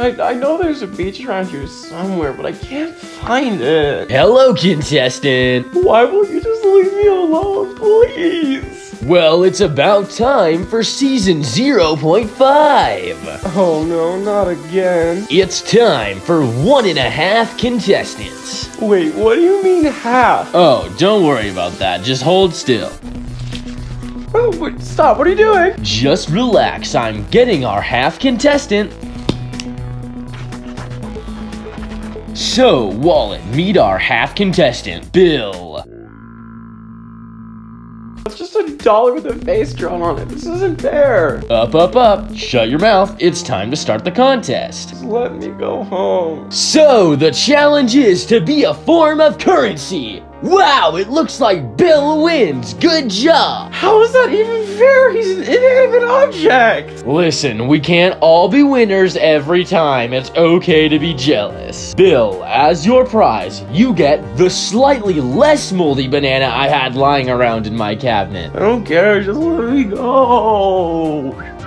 I know there's a beach around here somewhere, but I can't find it. Hello, contestant. Why won't you just leave me alone, please? Well, it's about time for season 0.5. Oh no, not again. It's time for 1.5 contestants. Wait, what do you mean half? Oh, don't worry about that. Just hold still. Oh, wait, stop, what are you doing? Just relax, I'm getting our half contestant. So, Wallet, meet our half contestant, Bill. It's just a dollar with a face drawn on it, this isn't fair. Up, up, up, shut your mouth, it's time to start the contest. Just let me go home. So, the challenge is to be a form of currency. Wow, it looks like Bill wins. Good job. How is that even fair? He's an inanimate object. Listen, we can't all be winners every time. It's okay to be jealous. Bill, as your prize, you get the slightly less moldy banana I had lying around in my cabinet. I don't care. Just let me go.